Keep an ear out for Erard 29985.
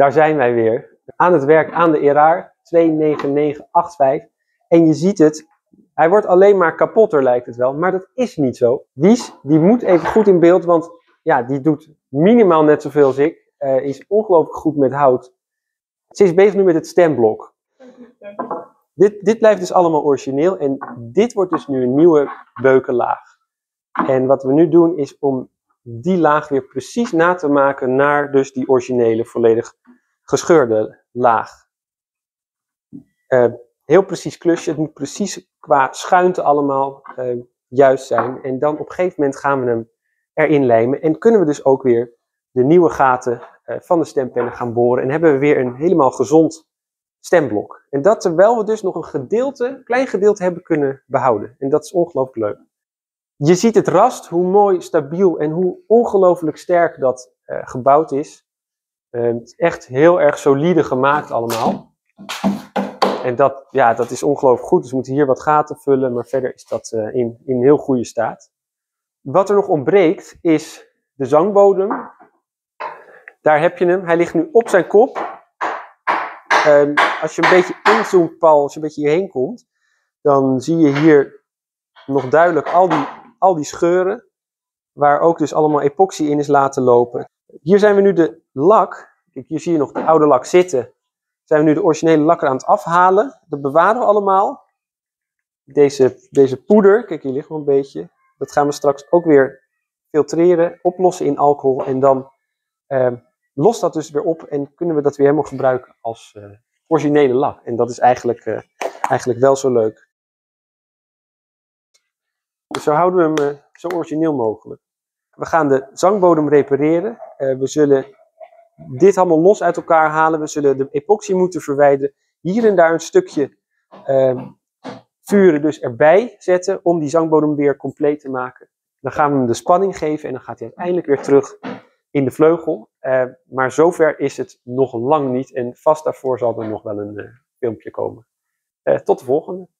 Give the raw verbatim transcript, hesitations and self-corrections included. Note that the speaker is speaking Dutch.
Daar zijn wij weer. Aan het werk aan de Erard twee negen negen acht vijf. En je ziet het, hij wordt alleen maar kapotter lijkt het wel. Maar dat is niet zo. Wies, die moet even goed in beeld. Want ja, die doet minimaal net zoveel als ik. Uh, is ongelooflijk goed met hout. Ze is bezig nu met het stemblok. Dit, dit blijft dus allemaal origineel. En dit wordt dus nu een nieuwe beukenlaag. En wat we nu doen is om die laag weer precies na te maken naar dus die originele volledig gescheurde laag. Uh, heel precies klusje. Het moet precies qua schuinte allemaal uh, juist zijn. En dan op een gegeven moment gaan we hem erin lijmen. En kunnen we dus ook weer de nieuwe gaten uh, van de stempennen gaan boren. En hebben we weer een helemaal gezond stemblok. En dat terwijl we dus nog een gedeelte, een klein gedeelte hebben kunnen behouden. En dat is ongelooflijk leuk. Je ziet het rast, hoe mooi, stabiel en hoe ongelooflijk sterk dat uh, gebouwd is. Uh, het is echt heel erg solide gemaakt allemaal. En dat, ja, dat is ongelooflijk goed. Dus we moeten hier wat gaten vullen, maar verder is dat uh, in, in heel goede staat. Wat er nog ontbreekt is de zangbodem. Daar heb je hem. Hij ligt nu op zijn kop. Um, als je een beetje inzoomt, Paul, als je een beetje hierheen komt, dan zie je hier nog duidelijk al die, al die scheuren, waar ook dus allemaal epoxy in is laten lopen. Hier zijn we nu de lak, kijk, hier zie je nog de oude lak zitten, zijn we nu de originele lak aan het afhalen. Dat bewaren we allemaal. Deze, deze poeder, kijk, hier ligt nog een beetje, dat gaan we straks ook weer filtreren, oplossen in alcohol en dan... Um, Lost dat dus weer op en kunnen we dat weer helemaal gebruiken als uh, originele lak. En dat is eigenlijk, uh, eigenlijk wel zo leuk. Dus zo houden we hem uh, zo origineel mogelijk. We gaan de zangbodem repareren. Uh, we zullen dit allemaal los uit elkaar halen. We zullen de epoxy moeten verwijderen. Hier en daar een stukje uh, vuren dus erbij zetten om die zangbodem weer compleet te maken. Dan gaan we hem de spanning geven en dan gaat hij uiteindelijk weer terug in de vleugel, eh, maar zover is het nog lang niet en vast daarvoor zal er nog wel een uh, filmpje komen. Eh, tot de volgende!